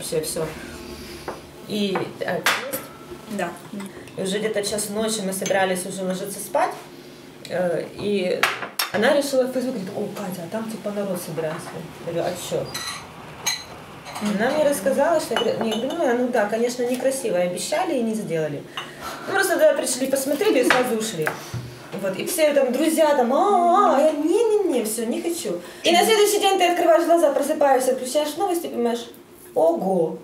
Вообще все. И, да. И уже где-то час ночи мы собирались уже ложиться спать, и она решила в Facebook, говорит, о, Катя, а там типа народ собирается. Я говорю, а чё? Она мне рассказала, что я думаю, ну да, конечно, некрасиво, обещали и не сделали. Ну, просто тогда пришли, посмотрели и сразу ушли. Вот. И все там друзья там, а я не-не-не, все, не хочу. И на следующий день ты открываешь глаза, просыпаешься, включаешь новости, понимаешь, ого!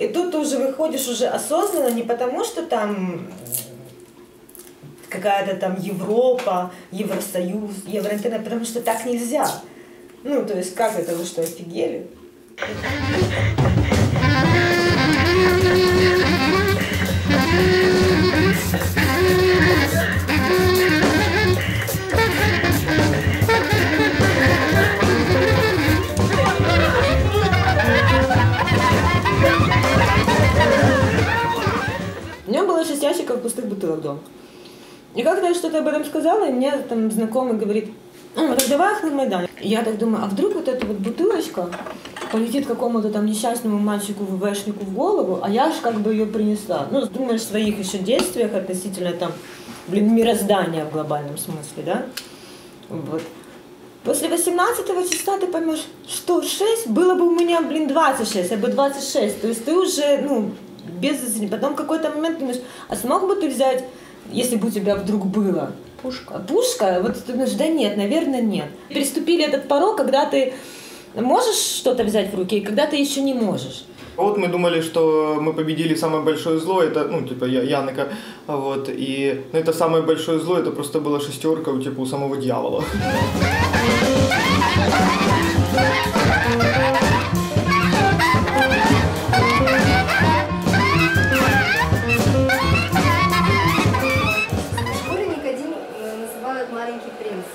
И тут ты уже выходишь уже осознанно, не потому что там какая-то там Европа, Евросоюз, Евроинтернет, потому что так нельзя. Ну, то есть, как это, вы что, офигели? У меня было 6 ящиков пустых бутылок дома. И как-то я что-то об этом сказала, и мне там знакомый говорит, раздавай их на Майдан. И я так думаю, а вдруг вот эта вот бутылочка полетит какому-то там несчастному мальчику-ВВшнику в голову, а я ж как бы ее принесла. Ну, думаешь, в своих еще действиях относительно там, блин, мироздания в глобальном смысле, да? Вот. После 18 числа ты поймешь, что 6, было бы у меня, блин, 26, я бы 26. То есть ты уже, ну, без зацени. Потом в какой-то момент думаешь, а смог бы ты взять, если бы у тебя вдруг было? Пушка. Пушка? Вот ты думаешь, да нет, наверное, нет. Переступили этот порог, когда ты можешь что-то взять в руки, и когда ты еще не можешь. Вот мы думали, что мы победили самое большое зло, это, ну, типа, Янека, вот, и, ну, это самое большое зло, это просто была шестерка, типа, у самого дьявола. Школьник один называют маленький принц.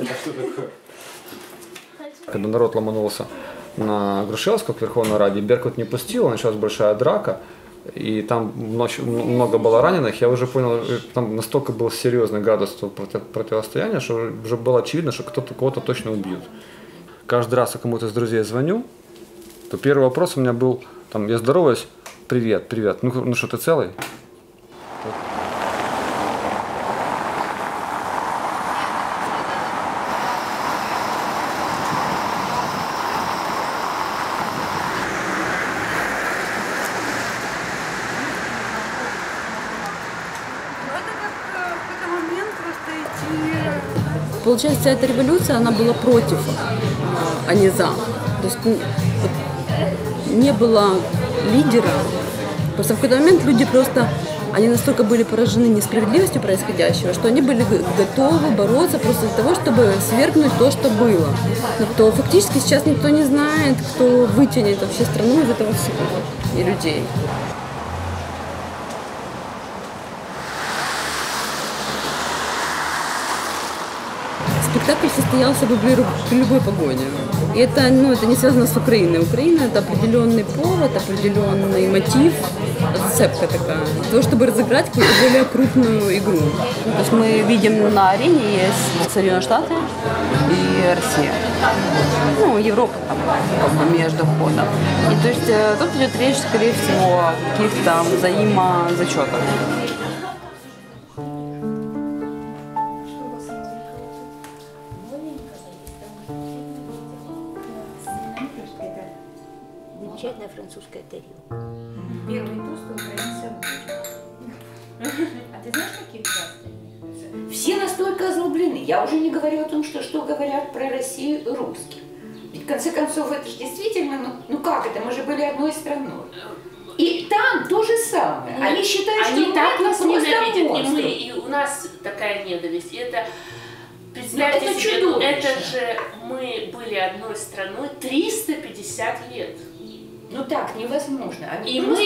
Это что такое? Когда народ ломанулся на Грушевского к Верховной Раде, Беркут не пустил, началась большая драка, и там ночью много было раненых. Я уже понял, там настолько был серьезный градус противостояния, что уже было очевидно, что кто-то кого-то точно убьют. Каждый раз я кому-то из друзей звоню, то первый вопрос у меня был, там, я здороваюсь, привет, привет, ну что, ты целый? Получается, эта революция, она была против, а не за. То есть не было лидера. Просто в какой-то момент люди просто, они настолько были поражены несправедливостью происходящего, что они были готовы бороться просто для того, чтобы свергнуть то, что было. Но кто фактически сейчас никто не знает, кто вытянет вообще страну из этого всего и людей. спектакль состоялся бы при любой погоде. И это, ну, это не связано с Украиной. Украина – это определенный повод, определенный мотив, цепка такая, для того, чтобы разыграть какую-то более крупную игру. То есть мы видим на арене есть Соединенные Штаты и Россия. Ну, Европа там, как бы, между ходом. И то есть тут идет речь, скорее всего, о каких-то взаимозачетах. Замечательная французская тарелка. Белый туз, украинцы. А ты знаешь, какие красные? Все настолько озлоблены. Я уже не говорю о том, что говорят про Россию русские. Ведь в конце концов, это же действительно, ну как это, мы же были одной страной. И там то же самое. Они считают, что они так нас ненавидят, и мы, и у нас такая ненависть. Это... Представляете, это себе, чудовище. Это же мы были одной страной 350 лет. Ну так невозможно. Они и мы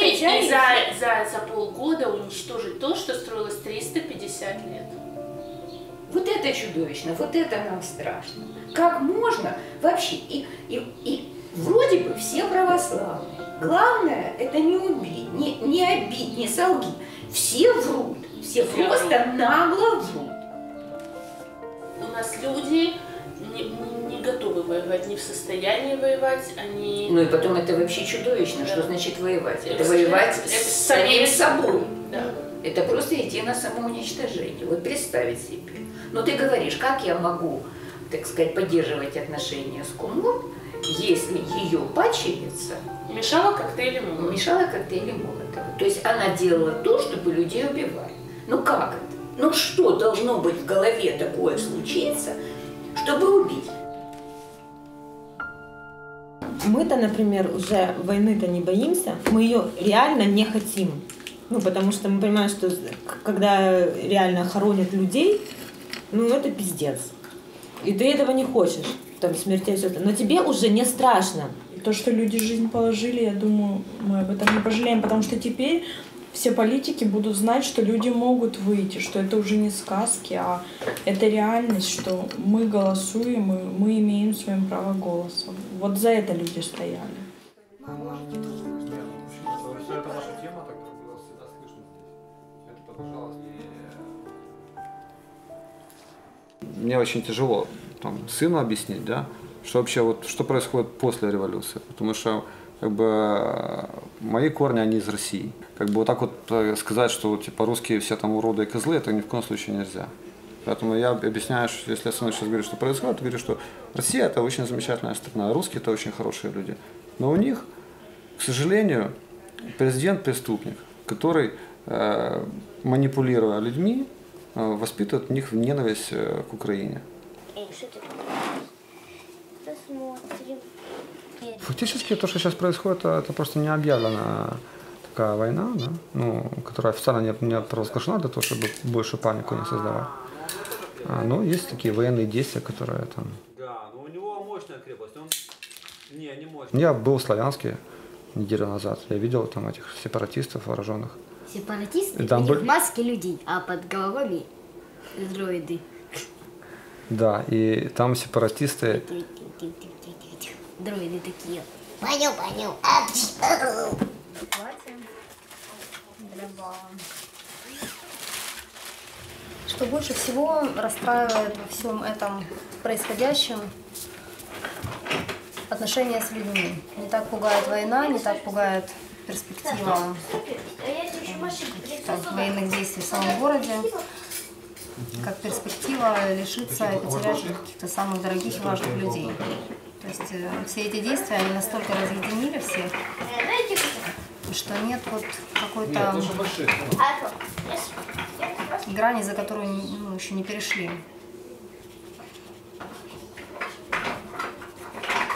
за полгода уничтожили то, что строилось 350 лет. Вот это чудовищно, вот это нам страшно. Как можно вообще? И вроде бы все православные. Главное это не убить, не обидеть, не солги. Все врут, все просто нагло врут. У нас люди не готовы воевать, не в состоянии воевать, они... Ну и потом это вообще чудовищно, да. Что значит воевать? Это воевать с самим собой. Да. Это просто идти на самоуничтожение. Вот представить себе. Но ты говоришь, как я могу, так сказать, поддерживать отношения с Кумлом, если ее падчерица... Мешала коктейли Молотова. Мешала коктейли Молотова. То есть она делала то, чтобы людей убивали. Ну как это? Ну что должно быть в голове такое случиться, чтобы убить? Мы-то, например, уже войны-то не боимся, мы ее реально не хотим. Ну, потому что мы понимаем, что когда реально хоронят людей, ну это пиздец. И ты этого не хочешь, там смертей, все это. Но тебе уже не страшно. То, что люди жизнь положили, я думаю, мы об этом не пожалеем, потому что теперь... Все политики будут знать, что люди могут выйти, что это уже не сказки, а это реальность, что мы голосуем, и мы имеем свое право голоса. Вот за это люди стояли. Мне очень тяжело там, сыну объяснить, да, что вообще вот, что происходит после революции, потому что как бы мои корни, они из России. Как бы вот так вот сказать, что типа русские все там уроды и козлы, это ни в коем случае нельзя. Поэтому я объясняю, что если я сам сейчас говорю, что происходит, я говорю, что Россия – это очень замечательная страна, а русские – это очень хорошие люди. Но у них, к сожалению, президент-преступник, который, манипулируя людьми, воспитывает в них ненависть к Украине. Фактически то, что сейчас происходит, это просто не объявлена такая война, да? Ну, которая официально не провозглашена для того, чтобы больше панику не создавать. Но есть такие военные действия, которые там... Да, но у него мощная крепость, он... Не, не мощная. Я был в Славянске неделю назад, я видел там этих сепаратистов вооруженных. Сепаратисты? И там были... маски людей, а под головами дроиды. Да, и там сепаратисты... Дроиды такие. Поню-поню. Что больше всего расстраивает во всем этом происходящем отношения с людьми. Не так пугает война, не так пугает перспектива военных действий в самом городе, как перспектива лишиться и потерять каких-то самых дорогих и важных людей. То есть все эти действия, они настолько разъединили всех, что нет вот какой-то грани, за которую ну, еще не перешли.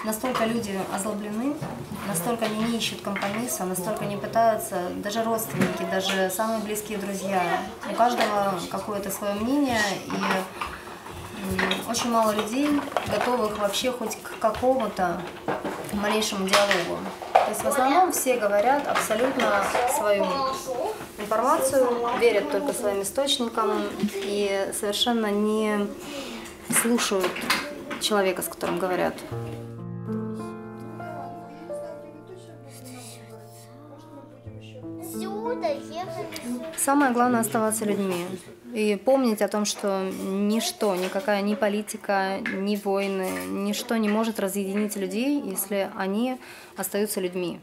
Настолько люди озлоблены, настолько не ищут компромисса, настолько не пытаются, даже родственники, даже самые близкие друзья. У каждого какое-то свое мнение и... Очень мало людей, готовых вообще хоть к какому-то малейшему диалогу. То есть в основном все говорят абсолютно свою информацию, верят только своим источникам и совершенно не слушают человека, с которым говорят. Самое главное — оставаться людьми и помнить о том, что ничто, никакая ни политика, ни войны, ничто не может разъединить людей, если они остаются людьми.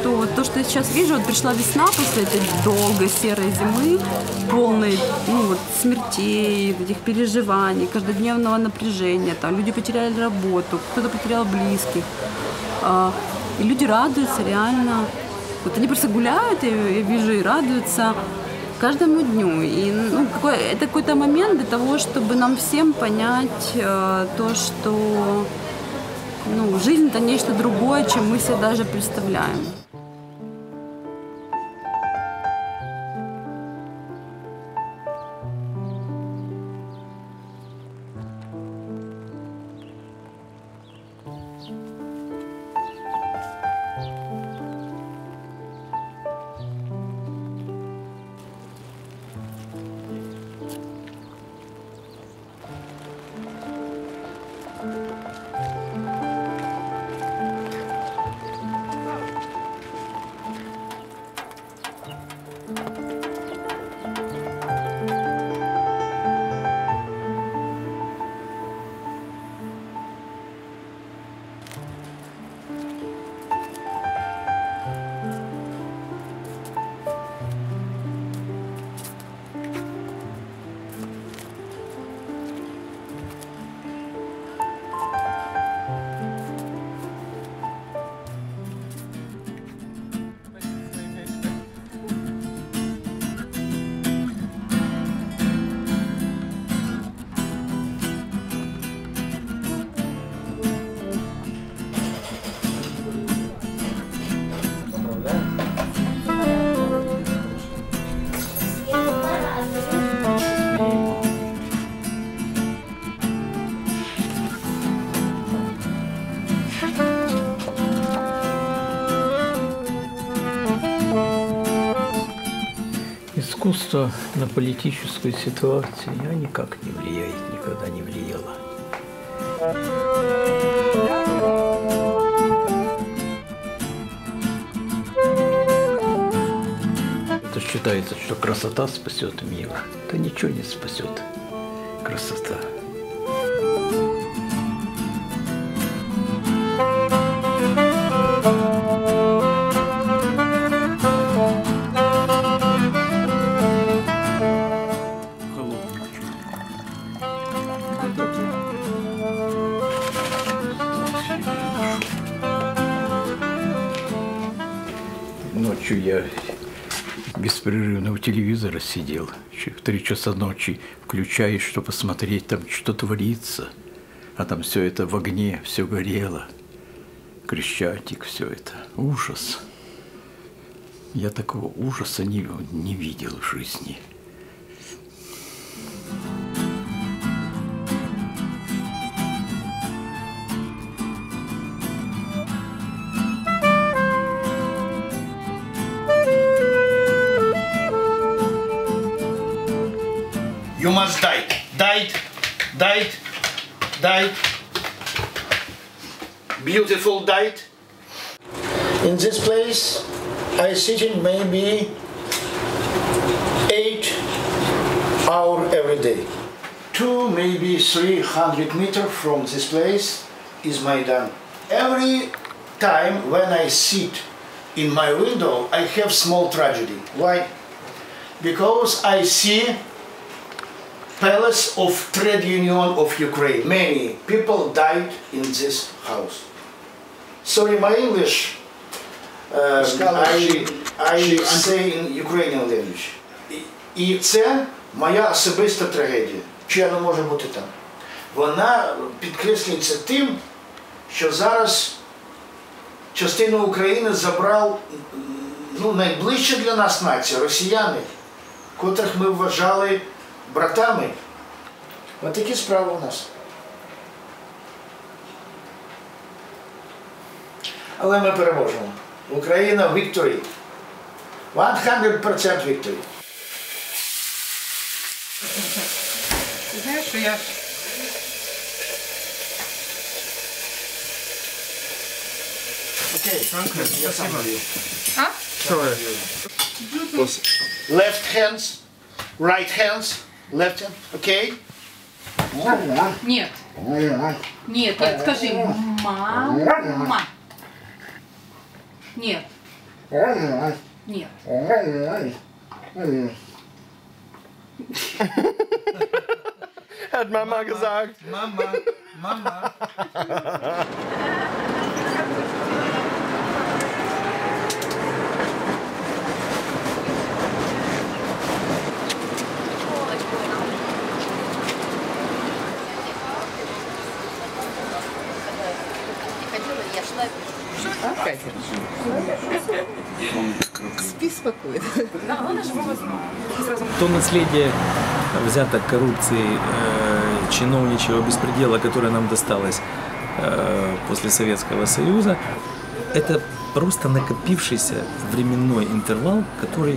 Что то, что я сейчас вижу, вот пришла весна после этой долгой серой зимы, полной смертей, этих переживаний, каждодневного напряжения. Там люди потеряли работу, кто-то потерял близких. И люди радуются реально. Вот они просто гуляют, я вижу, и радуются каждому дню. И это какой-то момент для того, чтобы нам всем понять то, что... жизнь – это нечто другое, чем мы себе даже представляем. Искусство на политическую ситуацию никак не влияет, никогда не влияло. Это считается, что красота спасет мир. Да ничего не спасет красота. Ночью я беспрерывно у телевизора сидел, в 3 часа ночи включаешь, чтобы посмотреть, там что творится, а там все это в огне, все горело, Крещатик, все это, ужас. Я такого ужаса не видел в жизни. You must diet, diet, diet, diet. Beautiful diet. In this place, I sit in maybe 8 hours every day. 2, maybe 300 meters from this place is Maidan. Every time when I sit in my window, I have small tragedy. Why? Because I see Palace of Trade Union of Ukraine. Many people died in this house. Sorry, my English. I say in Ukrainian language. І це моя особиста трагедія. Чи я не можу бути там? вона підкреслюється тим, що зараз частину України забрав найближче для нас нація, росіяни, котрих ми вважали братами. Ось такі справи у нас. Але ми переможемо. Україна – victory. 100% victory. Ти знаєш, що я left hands, right hands, left hand, okay? Нет. Нет, скажи мама. Нет. Нет. Hat Mama gesagt. Mama, Mama. Спи спокойно. То наследие взяток, коррупции, чиновничьего беспредела, которое нам досталось после Советского Союза, это просто накопившийся временной интервал, который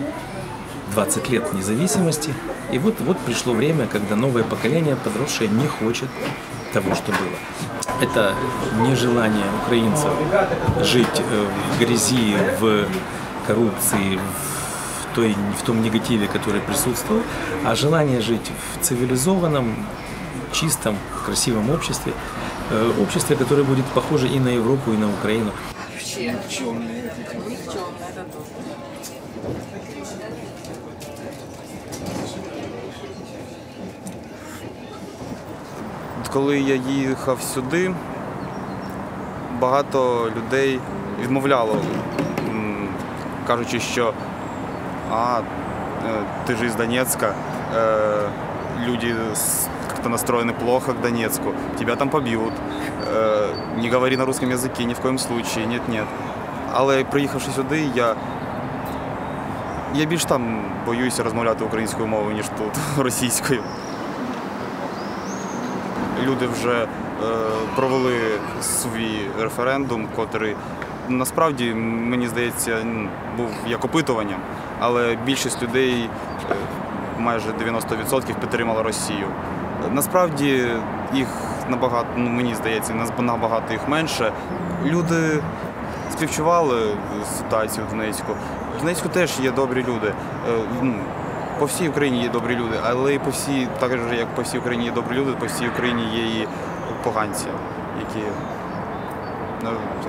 20 лет независимости. И вот пришло время, когда новое поколение, подросшее, не хочет того, что было. Это нежелание украинцев жить в грязи, в коррупции, в том негативе, который присутствовал, а желание жить в цивилизованном, чистом, красивом обществе, обществе, которое будет похоже и на Европу, и на Украину. Коли я їхав сюди, багато людей відмовляло, кажучи, що ти ж із Донецька, люди як-то настроєні плохо к Донецьку, тебе там поб'ють, не говори на русском язикі, ні в коєму случаї, ні-ні. Але приїхавши сюди, я більш там боюся розмовляти українською мовою, ніж тут, російською. Люди вже провели свій референдум, який, насправді, мені здається, був як опитуванням, але більшість людей, майже 90%, підтримала Росію. Насправді, їх набагато, мені здається, набагато їх менше. Люди співчували ситуацію в Донецьку. В Донецьку теж є добрі люди. По всій Україні є добрі люди, але так же, як по всій Україні є добрі люди, по всій Україні є і поганці, які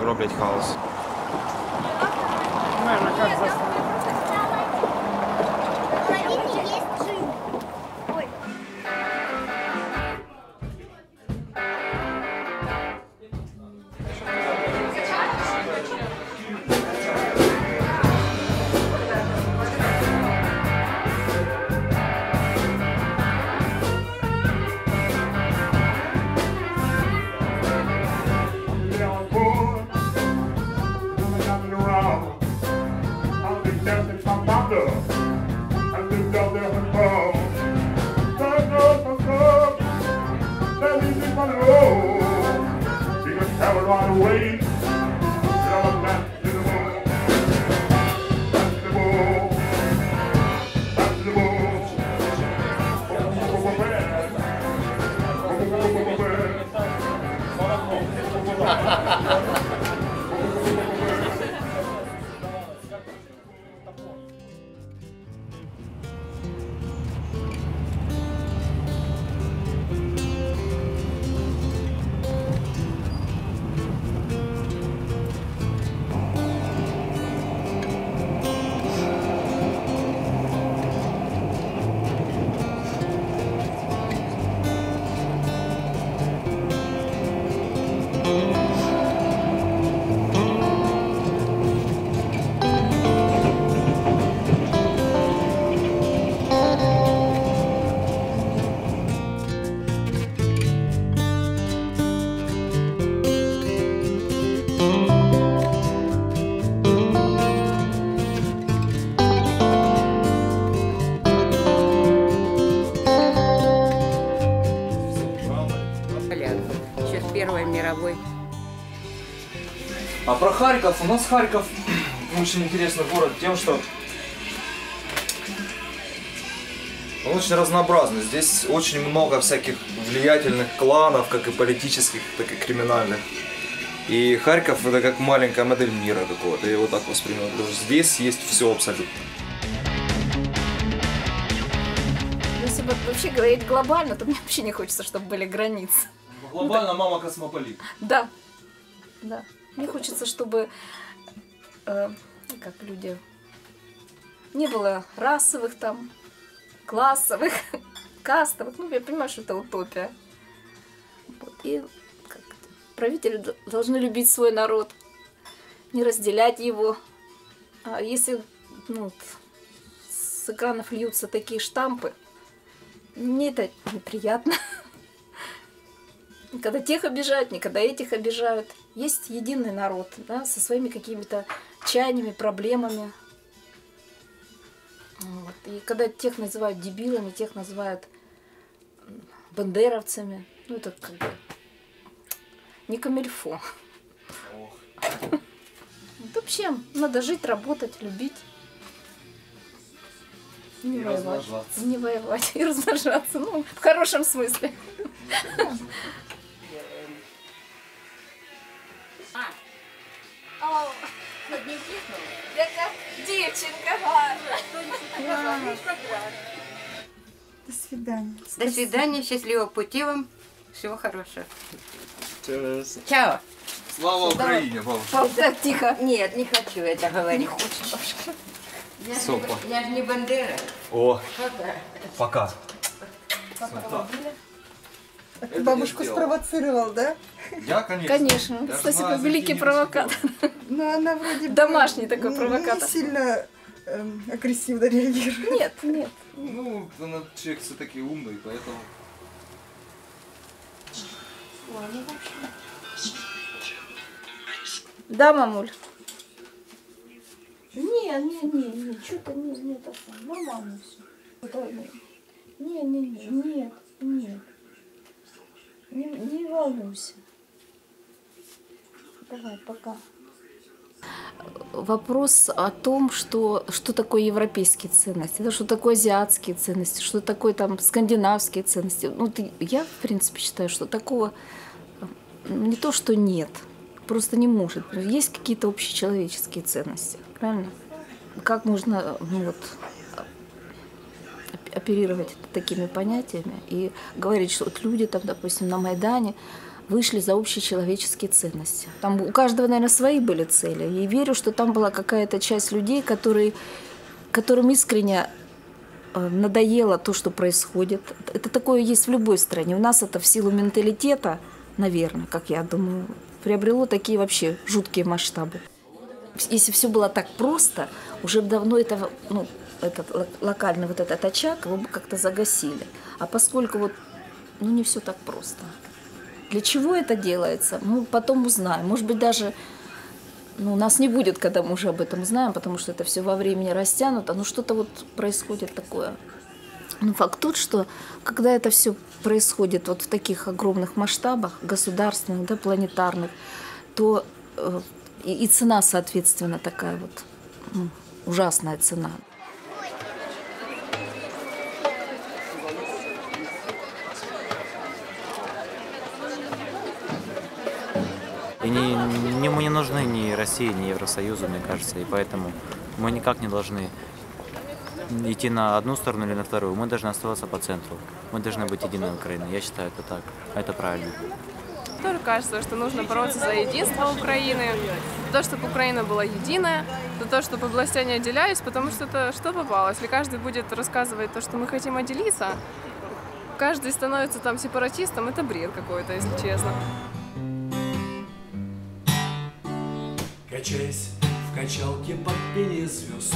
роблять хаос. Москвой. А про Харьков. У нас Харьков очень интересный город тем, что он очень разнообразный. Здесь очень много всяких влиятельных кланов, как и политических, так и криминальных. И Харьков это как маленькая модель мира какого-то. Я его так воспринимаю. Потому что здесь есть все абсолютно. Если бы вообще говорить глобально, то мне вообще не хочется, чтобы были границы. Глобально мама космополит. Да. Да. Мне хочется, чтобы как люди не было расовых там, классовых, кастовых. Ну, я понимаю, что это утопия. Вот. И правители должны любить свой народ, не разделять его. А если ну, с экранов льются такие штампы, мне это неприятно. Когда тех обижают, не когда этих обижают. Есть единый народ, да, со своими какими-то чаяниями, проблемами. Вот. И когда тех называют дебилами, тех называют бандеровцами, ну это как бы не камильфо. Вообще, надо жить, работать, любить. Не воевать. Не воевать и размножаться. Ну, в хорошем смысле. Яка дівчинка гарна. До свидания. До свидания, счастливого пути вам, всего хорошего. Чао. Слава Украине, бабушка. Тихо. Нет, не хочу это говорить. Не хочешь, бабушка? Я же не бандера. О, пока. Пока. Ты бабушку спровоцировал, да? Я, конечно. Конечно. Я Спасибо, великий провокатор. Но она вроде домашний такой провокатор. Не сильно агрессивно реагирует. Нет, нет. Ну, она человек все-таки умный, поэтому... Да, мамуль? Не, что-то не такое. Нормально все. Нет. Не волнуйся. Давай, пока. Вопрос о том, что такое европейские ценности, да, что такое азиатские ценности, что такое там скандинавские ценности. Ну, я, в принципе, считаю, что такого не то, что нет, просто не может. Есть какие-то общечеловеческие ценности, правильно? Как можно вот, оперировать такими понятиями и говорить, что вот люди там, допустим, на Майдане вышли за общечеловеческие ценности. Там у каждого, наверное, свои были цели. Я верю, что там была какая-то часть людей, которым искренне надоело то, что происходит. Это такое есть в любой стране. У нас это в силу менталитета, наверное, как я думаю, приобрело такие вообще жуткие масштабы. Если все было так просто, уже давно это, ну, этот локальный вот этот очаг, его бы как-то загасили. А поскольку вот, ну, не все так просто. Для чего это делается, мы потом узнаем. Может быть, даже ну, нас не будет, когда мы уже об этом узнаем, потому что это все во времени растянуто. Но что-то вот происходит такое. Но факт тот, что когда это все происходит вот в таких огромных масштабах, государственных, да, планетарных, то и цена, соответственно, такая вот ну, ужасная цена. И мы не нужны ни России, ни Евросоюзу, мне кажется, и поэтому мы никак не должны идти на одну сторону или на вторую. Мы должны оставаться по центру. Мы должны быть единой Украиной. Я считаю, это так. Это правильно. Тоже кажется, что нужно бороться за единство Украины, за то, чтобы Украина была единая, за то, чтобы областя не отделялись, потому что это что попало. Если каждый будет рассказывать то, что мы хотим отделиться, каждый становится там сепаратистом, это бред какой-то, если честно. Качаясь в качалке под пение звезд,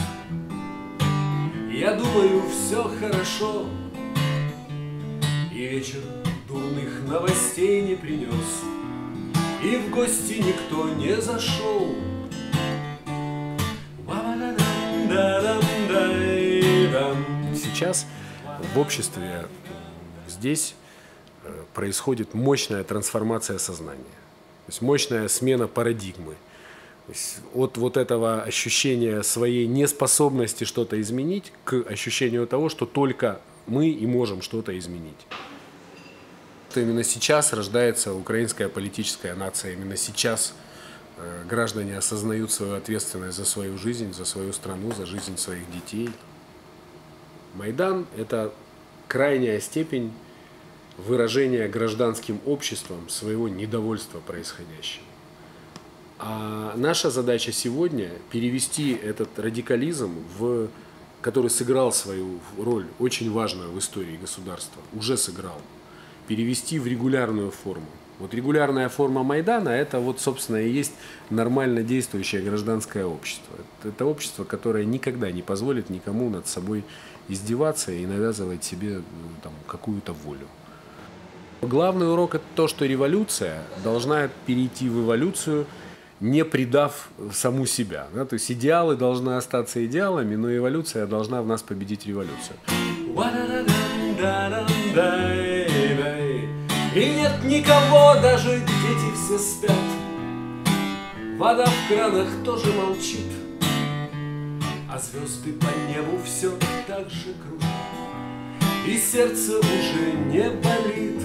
я думаю, все хорошо, и вечер дурных новостей не принес, и в гости никто не зашел. Сейчас в обществе здесь происходит мощная трансформация сознания. То есть мощная смена парадигмы. То есть от вот этого ощущения своей неспособности что-то изменить к ощущению того, что только мы и можем что-то изменить. Именно сейчас рождается украинская политическая нация. Именно сейчас граждане осознают свою ответственность за свою жизнь, за свою страну, за жизнь своих детей. Майдан – это крайняя степень выражения гражданским обществом своего недовольства происходящим. А наша задача сегодня – перевести этот радикализм, который сыграл свою роль, очень важную в истории государства, уже сыграл, перевести в регулярную форму. Вот регулярная форма Майдана – это вот, собственно, и есть нормально действующее гражданское общество. Это общество, которое никогда не позволит никому над собой издеваться и навязывать себе какую-то волю. Главный урок – это то, что революция должна перейти в эволюцию, не предав саму себя. То есть идеалы должны остаться идеалами, но эволюция должна в нас победить революцию. И нет никого, даже дети все спят. Вода в кранах тоже молчит, а звезды по небу все так же кружат, и сердце уже не болит.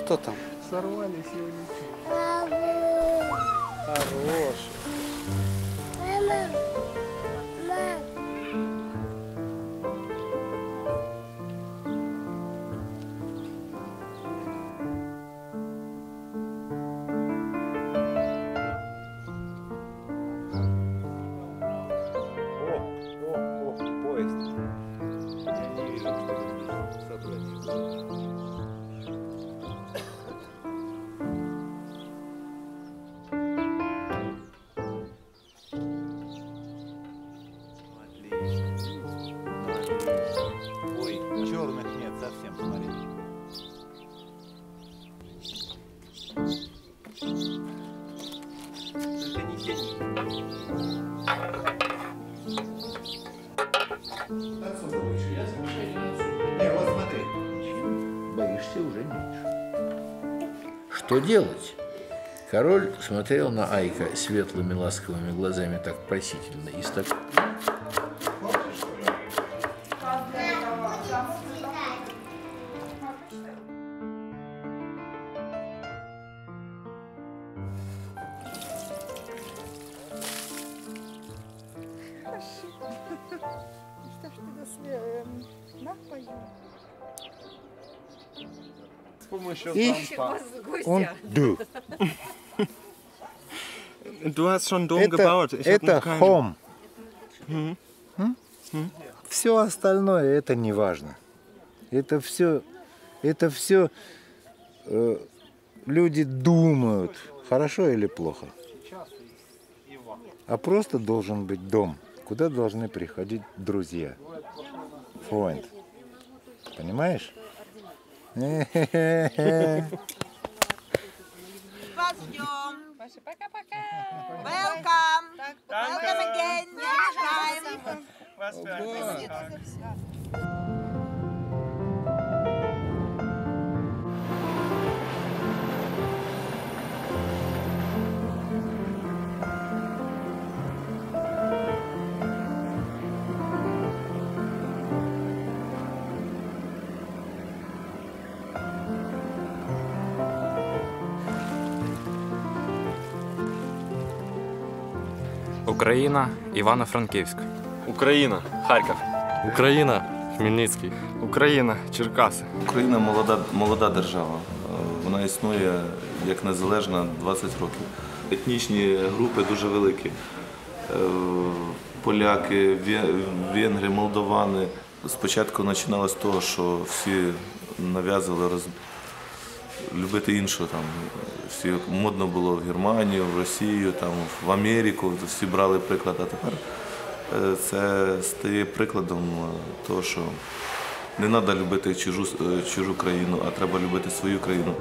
Кто там? Сорвались сегодня. Хорош. Мама. О, поезд. Я не вижу, что нужно собрать. Что делать? Король смотрел на Айка светлыми ласковыми глазами так просительно и так... Ich? Du hast schon Dom gebaut. Это Home. Все остальное это не важно. Это все люди думают, хорошо или плохо. А просто должен быть дом, куда должны приходить друзья. Freund. понимаешь? Вас ждем. Пока-пока. Welcome. Welcome again. Next time. Україна, Івано-Франківськ. Україна, Харків. Україна, Хмельницький. Україна, Черкаси. Україна молода держава. Вона існує як незалежна 20 років. Етнічні групи дуже великі. Поляки, венгри, молдовани. Спочатку починалося з того, що всі нав'язували любити іншого, там всі модно було в Германію, в Росію, там в Америку, всі брали приклад, а тепер це стає прикладом того, що не треба любити чужу країну, а треба любити свою країну.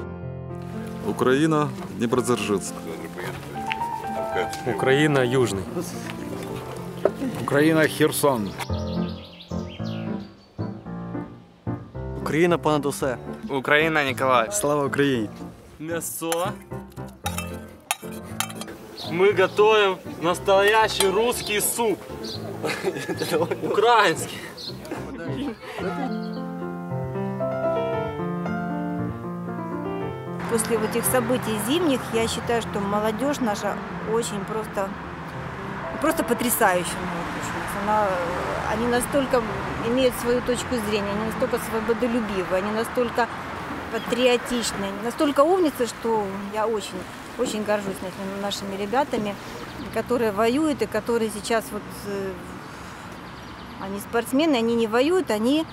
Україна, Дніпродзержинськ. Україна, Южний. Україна, Херсон. Україна понад усе. Україна, Ніколаїв. Слава Україні. М'ясо. Ми готуємо настоящий русский суп. Український. После вот этих событий зимних я считаю, что молодежь наша очень просто потрясающая. Они настолько имеют свою точку зрения, они настолько свободолюбивы, они настолько патриотичны, настолько умницы, что я очень горжусь нашими ребятами, которые воюют и которые сейчас вот, они спортсмены, они не воюют, они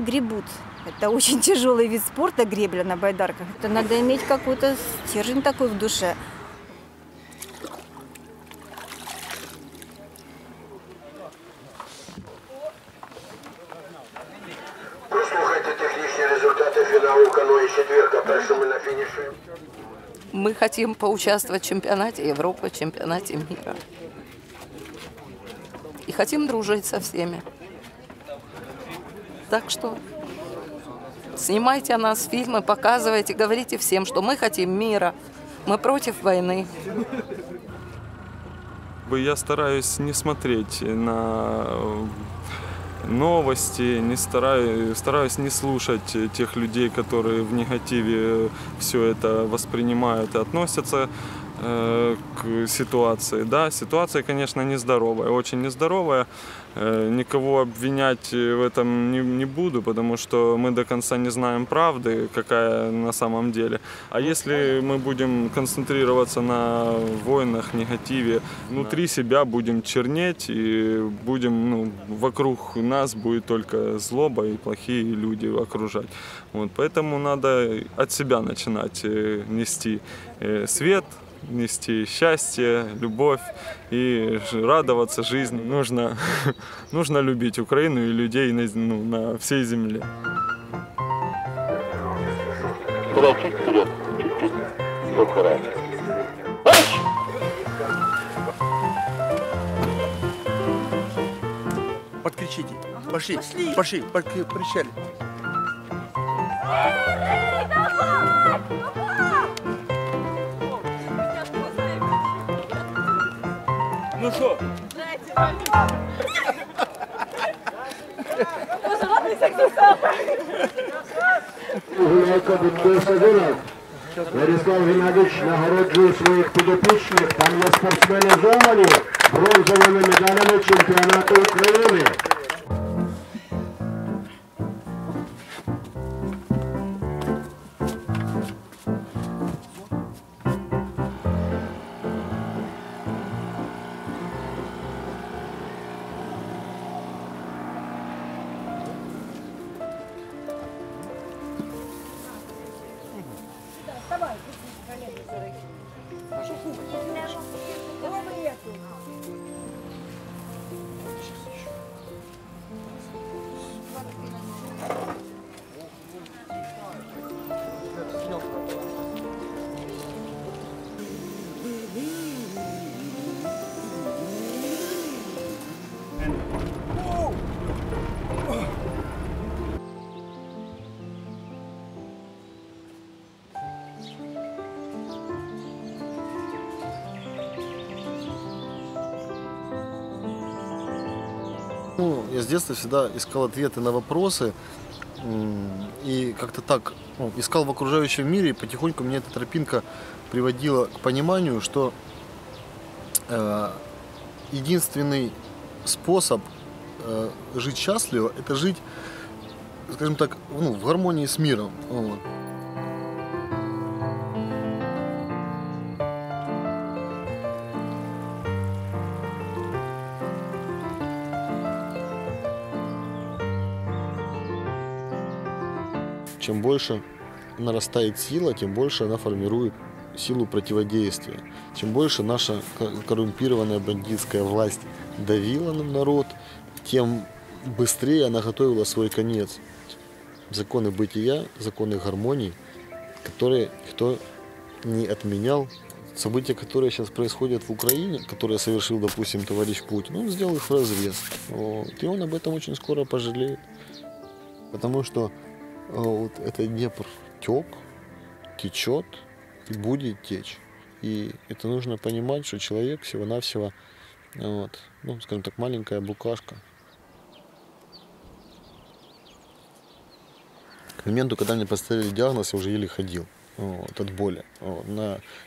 гребут. Это очень тяжелый вид спорта, гребля на байдарках. Это надо иметь какой-то стержень такой в душе. Мы хотим поучаствовать в чемпионате Европы, чемпионате мира. И хотим дружить со всеми. Так что снимайте о нас фильмы, показывайте, говорите всем, что мы хотим мира, мы против войны. Я стараюсь не смотреть на новости, стараюсь не слушать тех людей, которые в негативе все это воспринимают и относятся к ситуации. Да, ситуация, конечно, нездоровая, очень нездоровая. Никого обвинять в этом не буду, потому что мы до конца не знаем правды, какая на самом деле. А если мы будем концентрироваться на войнах, негативе, внутри себя будем чернеть, и будем, вокруг нас будет только злоба и плохие люди окружать. Вот, поэтому надо от себя начинать нести свет, нести счастье, любовь и радоваться жизни. Нужно любить Украину и людей на всей земле. Куда, чуть вперед, чуть вперед. Подкричите. Пошли, подкричали. Ну что? Владислав Геннадійович нагороджує своїх підопічних та спортсменів зони бронзовими медалями чемпіонату України. Ну, я с детства всегда искал ответы на вопросы и как-то так искал в окружающем мире, и потихоньку меня эта тропинка приводила к пониманию, что единственный способ жить счастливо – это жить, скажем так, в гармонии с миром. Вот. Чем больше нарастает сила, тем больше она формирует силу противодействия. Чем больше наша коррумпированная бандитская власть давила на народ, тем быстрее она готовила свой конец. Законы бытия, законы гармонии, которые никто не отменял. События, которые сейчас происходят в Украине, которые совершил, допустим, товарищ Путин, он сделал их вразрез. Вот. И он об этом очень скоро пожалеет. Потому что вот этот Днепр тек, течет и будет течь. И это нужно понимать, что человек всего-навсего, вот, скажем так, маленькая букашка. К моменту, когда мне поставили диагноз, я уже еле ходил от боли. Вот,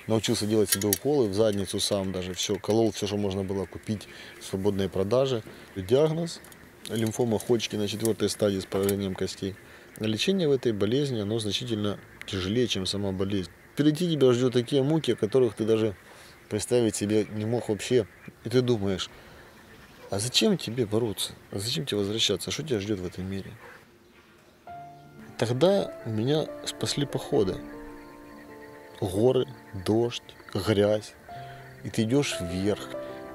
научился делать себе уколы в задницу сам даже. Все, колол все, что можно было купить в свободной продаже. Диагноз – лимфома Ходжкина на 4-й стадии с поражением костей. Лечение в этой болезни, оно значительно тяжелее, чем сама болезнь. Впереди тебя ждут такие муки, о которых ты даже представить себе не мог вообще. И ты думаешь, а зачем тебе бороться? А зачем тебе возвращаться? Что тебя ждет в этом мире? Тогда меня спасли походы. Горы, дождь, грязь. И ты идешь вверх.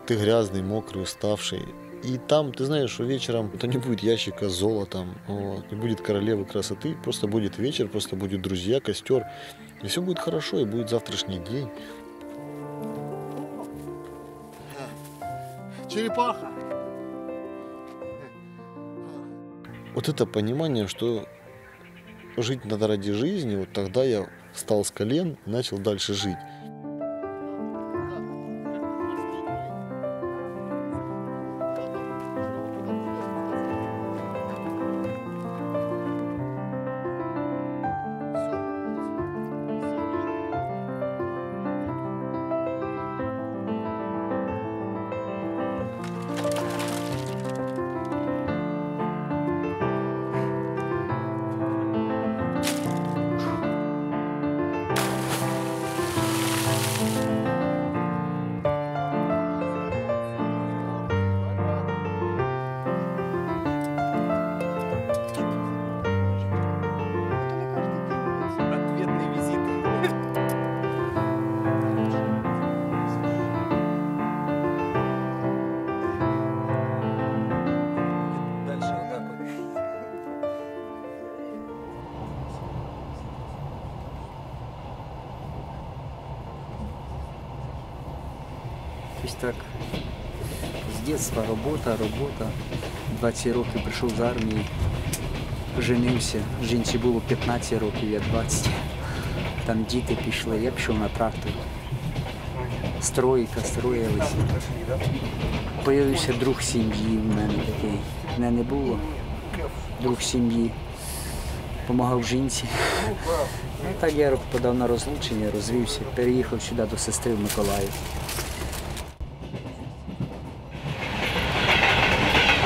Ты грязный, мокрый, уставший. И там, ты знаешь, что вечером это не будет ящика с золотом, вот, не будет королевы красоты, просто будет вечер, просто будут друзья, костер. И все будет хорошо, и будет завтрашний день. Черепаха! Вот это понимание, что жить надо ради жизни, вот тогда я встал с колен и начал дальше жить. Так, з дитинства робота. 20 років прийшов з армії, женився. Жінці було 15 років, я 20. Там діти пішли, я пішов на трактор. Стройка, строїлися. Появився друг сім'ї в мене такий. В мене не було друг сім'ї. Помагав жінці. Ну, так я подав на розлучення, розвівся, переїхав сюди до сестри в Миколаїв.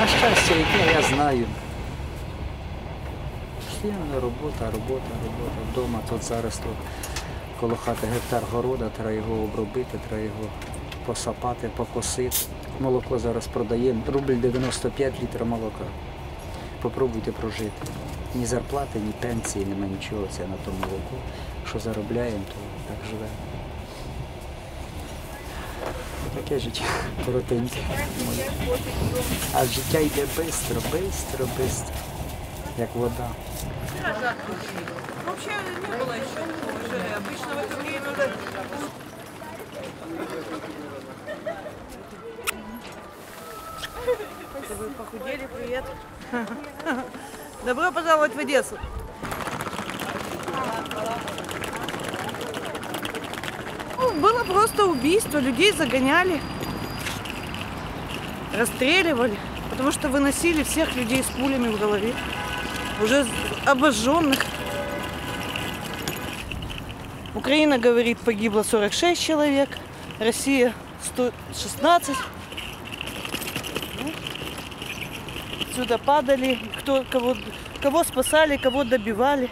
А щастя, яке я знаю. Постійно робота. Вдома тут зараз коло хати гектар города, треба його обробити, треба його посапати, покосити. Молоко зараз продаємо. Рубль 95 літрів молока. Попробуйте прожити. Ні зарплати, ні пенсії, нема нічого. Це на тому молоку. Що заробляємо, то так живемо. Таке життя коротеньке. А життя йде швидко, як вода. Взагалі не було ще такого жиля. Обично в це время... Вы похудели, привет. Добро пожаловать в Одессу. Было просто убийство, людей загоняли, расстреливали. Потому что выносили всех людей с пулями в голове, уже обожженных. Украина говорит, погибло 46 человек, Россия 116. Отсюда падали, кого спасали, кого добивали.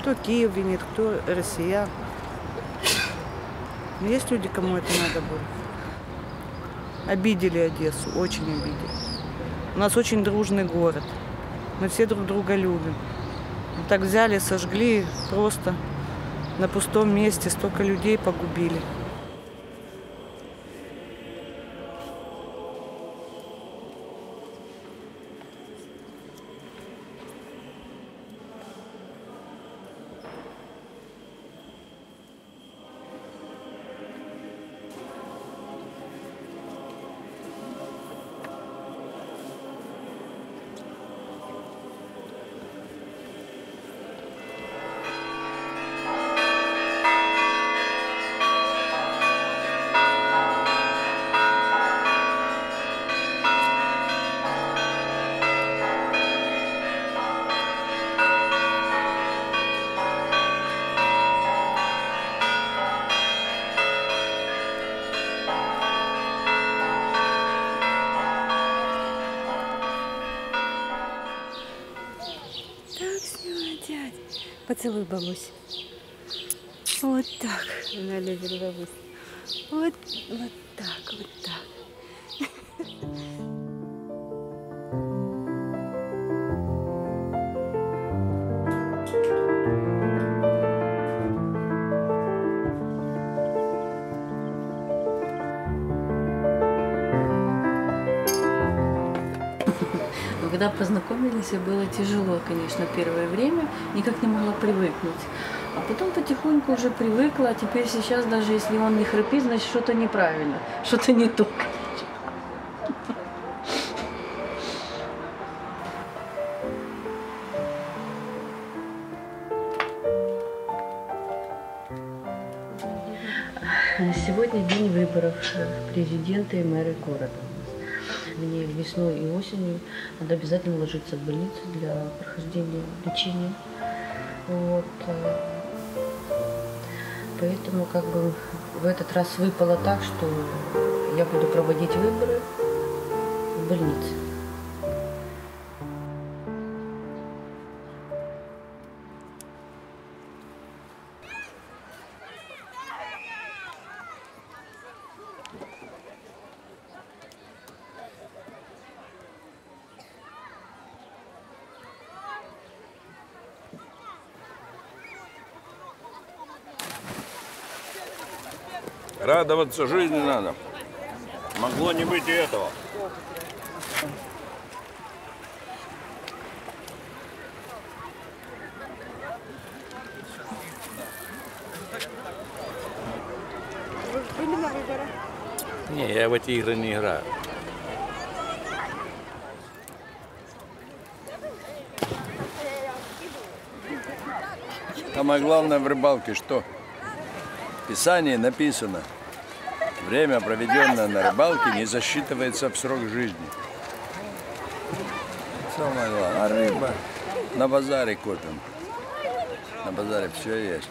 Кто Киев винит, кто Россия. Есть люди, кому это надо было. Обидели Одессу, очень обидели. У нас очень дружный город. Мы все друг друга любим. Вот так взяли, сожгли, просто на пустом месте столько людей погубили. Поцелуй, бабусь. Вот так. Она любит бабусь. Вот, вот так, вот так. Когда познакомились, было тяжело, конечно, первое время, никак не могла привыкнуть. А потом потихоньку уже привыкла, а теперь сейчас, даже если он не хрипит, значит, что-то неправильно, что-то не то. Сегодня день выборов президента и мэра города. Мне весной и осенью надо обязательно ложиться в больницу для прохождения лечения. Вот. Поэтому как бы в этот раз выпало так, что я буду проводить выборы в больнице. Радоваться жизни надо. Могло не быть и этого. Вы не на выборах? Не, я в эти игры не играю. Самое главное в рыбалке что? В Писании написано. Время, проведенное на рыбалке, не засчитывается в срок жизни. Самое главное. А рыба на базаре купим. На базаре все есть.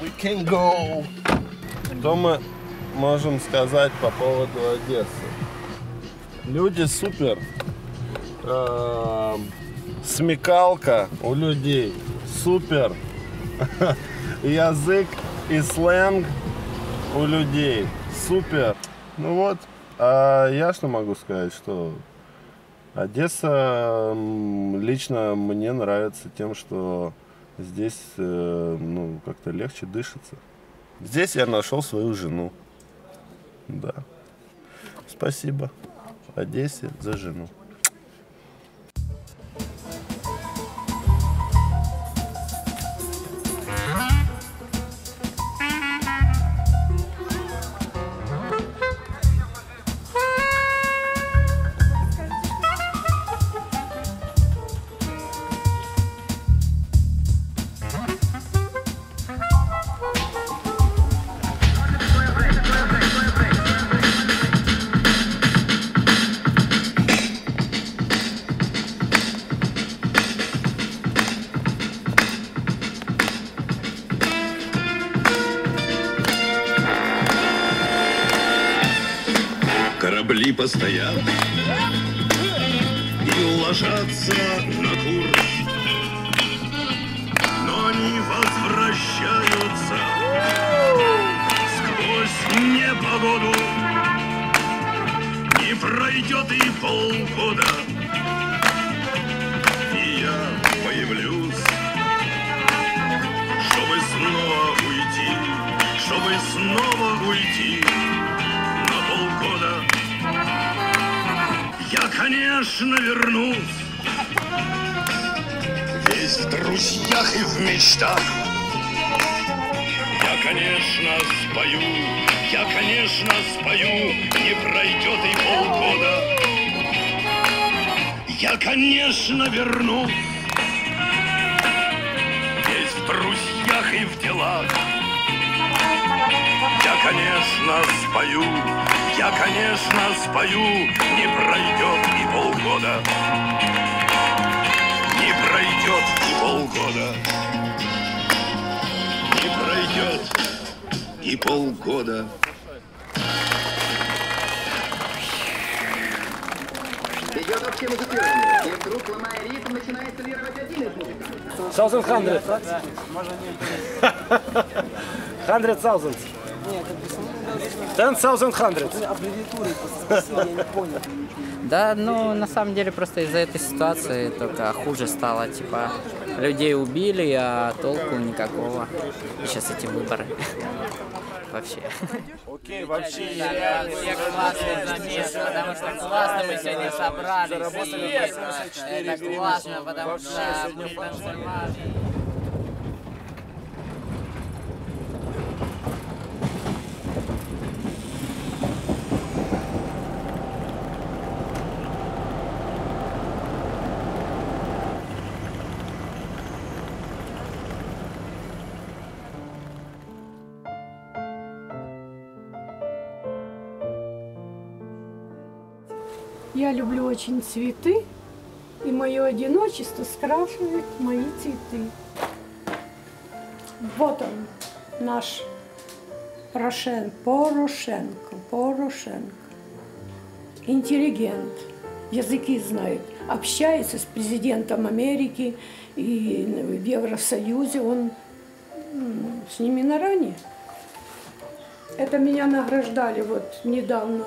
We can go. Что мы можем сказать по поводу Одессы? Люди супер. Смекалка у людей супер. Язык и сленг у людей супер. Ну вот, а я что могу сказать, что Одесса лично мне нравится тем, что здесь ну, как-то легче дышится. Здесь я нашел свою жену. Да. Спасибо Одессе за жену. Стоят и ложатся на курс, но не возвращаются сквозь непогоду. Не пройдет и полгода, и я появлюсь, чтобы снова уйти, на полгода. Я, конечно, вернусь, весь в друзьях и в мечтах. Я, конечно, спою, не пройдет и полгода. Я, конечно, вернусь, весь в друзьях и в делах. Я, конечно, спою, не пройдет и полгода, Идет вообще музыкирование, и вдруг, ломая ритм, начинает солировать один из музыкантов. 1000, да? Можно не... 100000. Нет, это 1000. Аббревиатуры, я не понял. Да, ну, на самом деле, просто из-за этой ситуации только хуже стало. Типа, людей убили, а толку никакого. И сейчас эти выборы. Вообще. Окей, вообще. Все классные замесы, потому что классно мы сегодня собрались. Это классно, потому что... Я люблю очень цветы, и мое одиночество скрашивают мои цветы. Вот он, наш Порошенко. Интеллигент, языки знает, общается с президентом Америки и в Евросоюзе, он с ними на равне. Это меня награждали вот недавно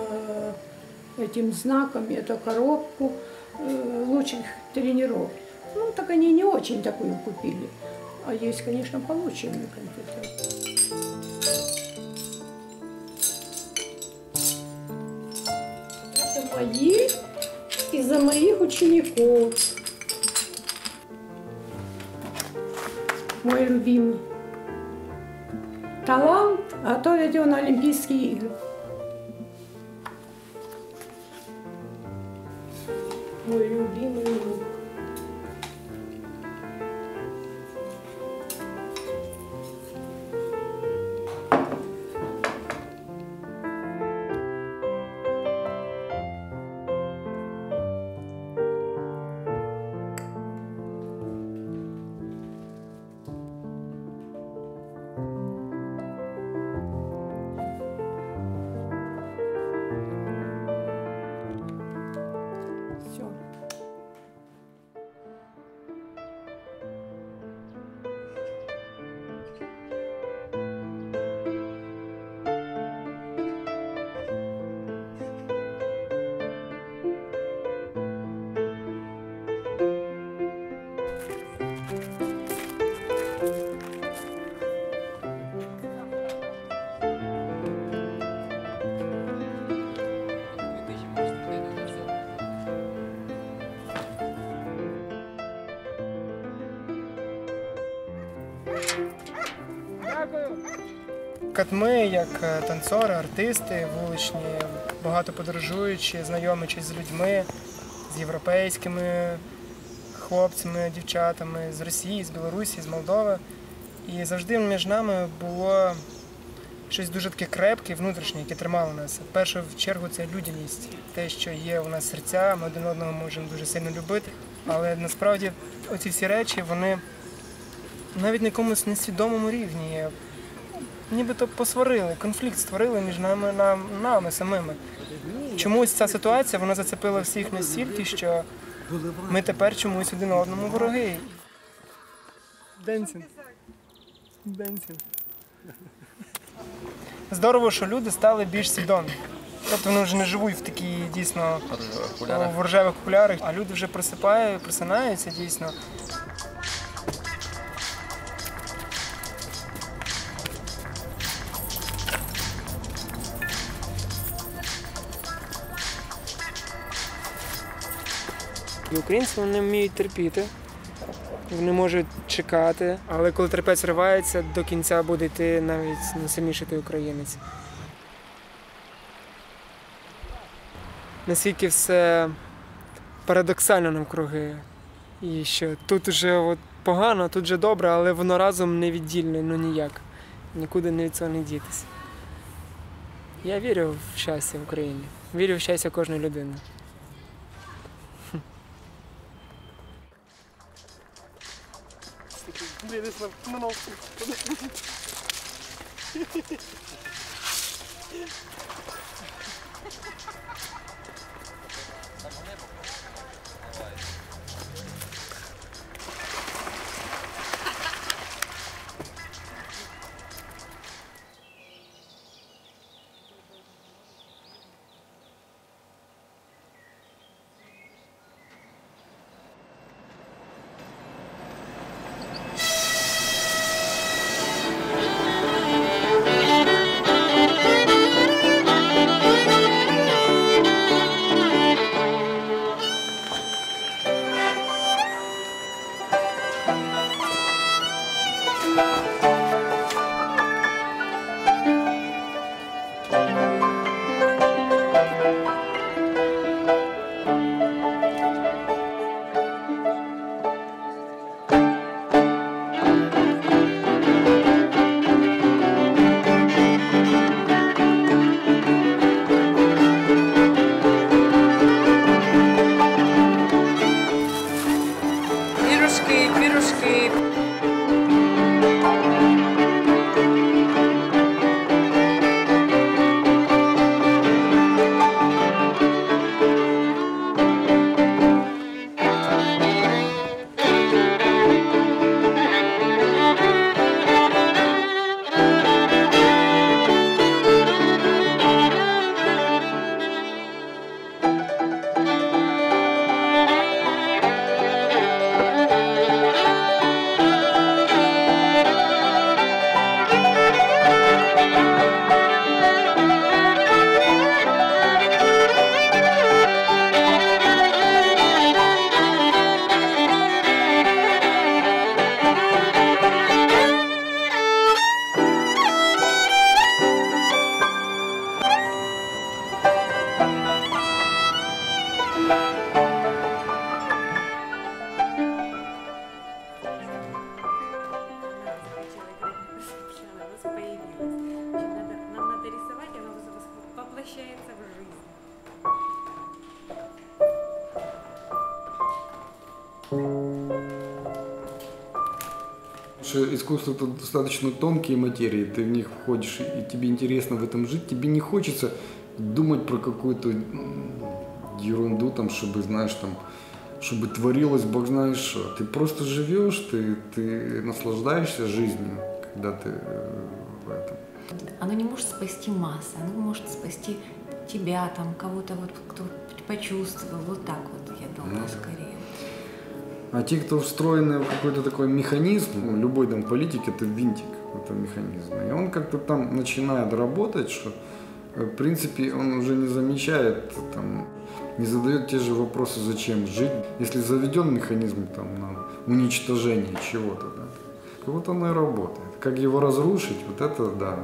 этим знаком, эту коробку лучших тренеров. Ну, так они не очень такую купили. А есть, конечно, полученные компьютеры. Это мои и за моих учеников. Мой любимый талант готовит его на Олимпийские игры. Мой любимый лук. Катми, як танцори, артисти вуличні, багато подорожуючи, знайомичись з людьми, з європейськими хлопцями, дівчатами, з Росії, з Білорусі, з Молдови. І завжди між нами було щось дуже таке крепке, внутрішнє, яке тримало нас. В першу чергу це людяність, те, що є у нас серця, ми один одного можемо дуже сильно любити. Але насправді оці всі речі, вони навіть на якомусь несвідомому рівні нібито посварили, конфлікт створили між нами самими. Чомусь ця ситуація, вона зацепила всіх настільки, що ми тепер чомусь один одному вороги. Денсінг. Здорово, що люди стали більш свідомі. Тобто вони вже не живуть в такій, дійсно, в рожевих окулярах, а люди вже просинаються, дійсно. І українці, вони вміють терпіти, вони можуть чекати, але коли терпець ривається, до кінця буде йти навіть найсильніший той українець. Наскільки все парадоксально навкруги, і що тут вже погано, тут вже добре, але воно разом не віддільне, ну ніяк, нікуди не від цього не дітися. Я вірю в щастя в Україні, вірю в щастя кожної людини. Искусство — это достаточно тонкие материи, ты в них входишь, и тебе интересно в этом жить, тебе не хочется думать про какую-то ерунду, там, чтобы, знаешь, там, чтобы творилось бог знает что. Ты просто живешь, ты наслаждаешься жизнью, когда ты в этом. Оно не может спасти массы, оно может спасти тебя, там, кого-то, вот, кто почувствовал, вот так вот, я думаю, скорее. А те, кто встроены в какой-то такой механизм, любой там политик — это винтик этого механизма. И он как-то там начинает работать, что в принципе он уже не замечает, там, не задает те же вопросы, зачем жить. Если заведен механизм там, на уничтожение чего-то, да, вот оно и работает. Как его разрушить, вот это да.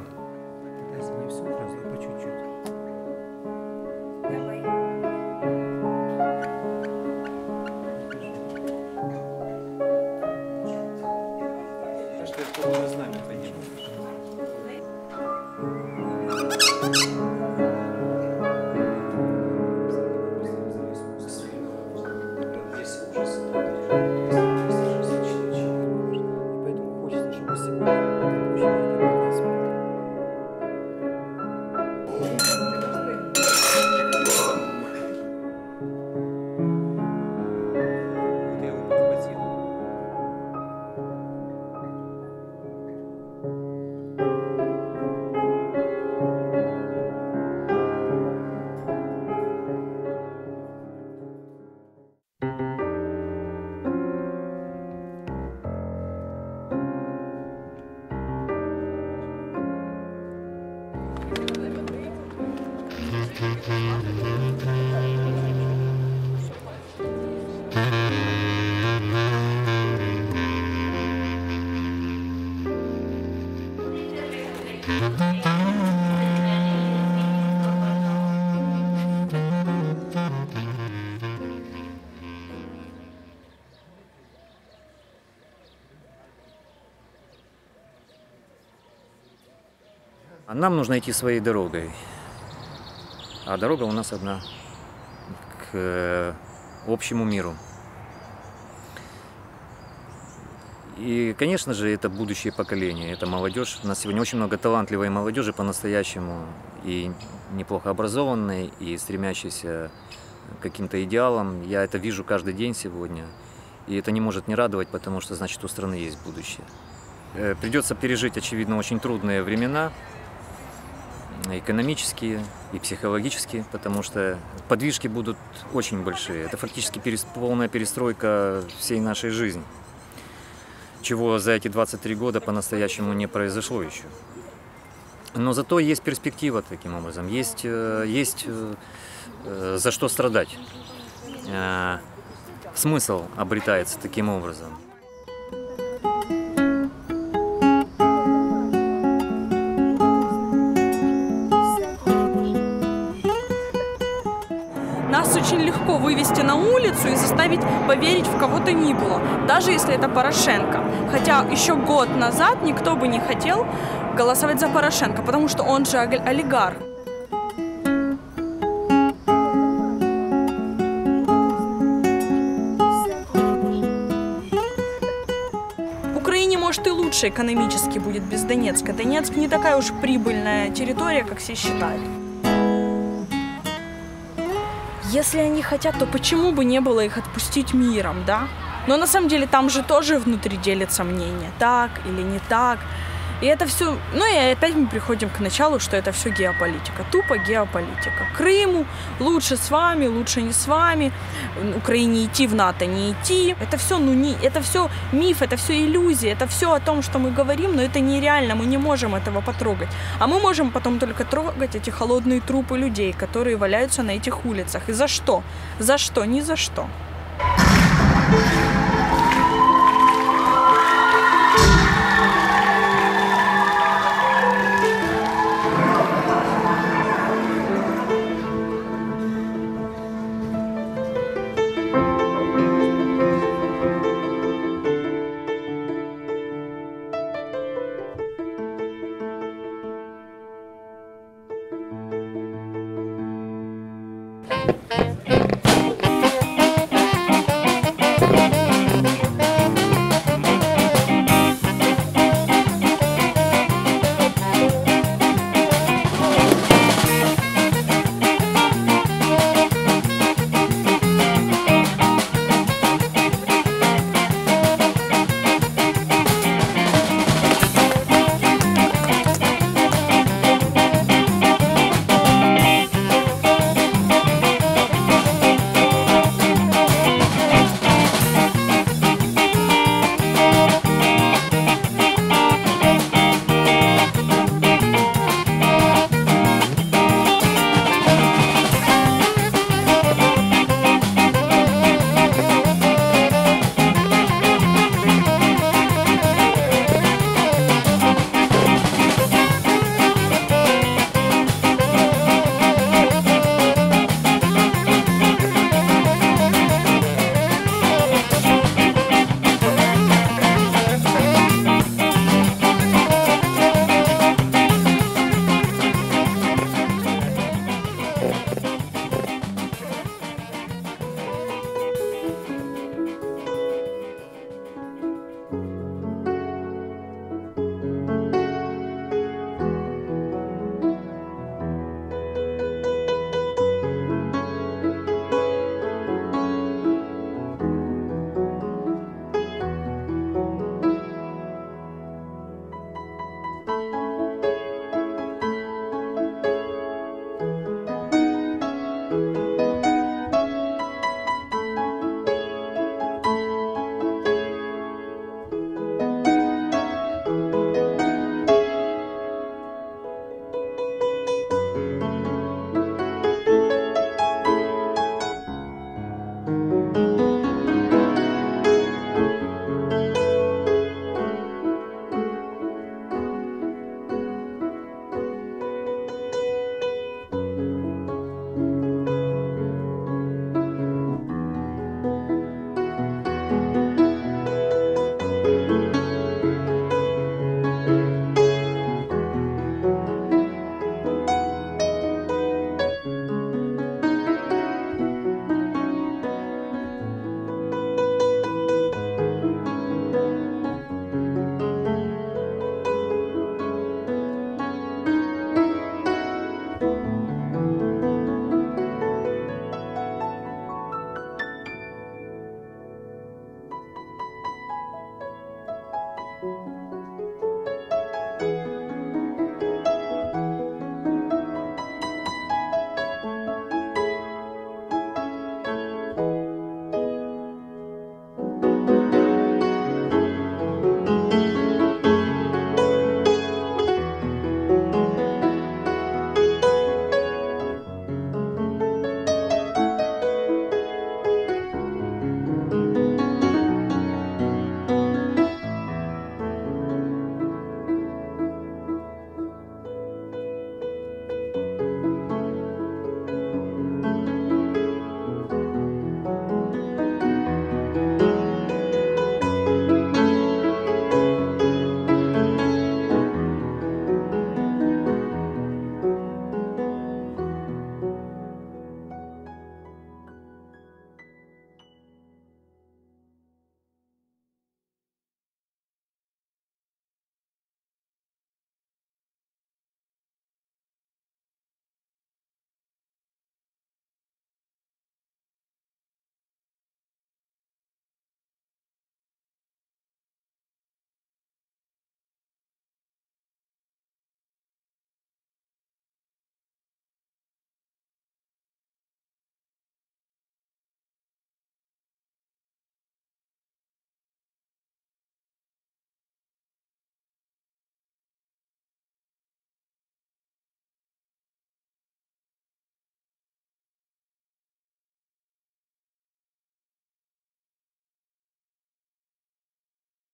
Нам нужно идти своей дорогой, а дорога у нас одна, к общему миру. И, конечно же, это будущее поколение, это молодежь. У нас сегодня очень много талантливой молодежи по-настоящему, и неплохо образованной, и стремящейся к каким-то идеалам. Я это вижу каждый день сегодня, и это не может не радовать, потому что, значит, у страны есть будущее. Придется пережить, очевидно, очень трудные времена. Экономические и психологические, потому что подвижки будут очень большие. Это фактически полная перестройка всей нашей жизни, чего за эти 23 года по-настоящему не произошло еще. Но зато есть перспектива таким образом, есть за что страдать. Смысл обретается таким образом. Очень легко вывести на улицу и заставить поверить в кого-то ни было, даже если это Порошенко. Хотя еще год назад никто бы не хотел голосовать за Порошенко, потому что он же олигарх. Украине, может, и лучше экономически будет без Донецка. Донецк не такая уж прибыльная территория, как все считают. Если они хотят, то почему бы не было их отпустить миром, да? Но на самом деле там же тоже внутри делятся мнения, так или не так. И это все... Ну и опять мы приходим к началу, что это все геополитика, тупо геополитика. Крыму лучше с вами, лучше не с вами, Украине идти, в НАТО не идти. Это все, ну, не... это все миф, это все иллюзия, это все о том, что мы говорим, но это нереально, мы не можем этого потрогать. А мы можем потом только трогать эти холодные трупы людей, которые валяются на этих улицах. И за что? За что? Ни за что.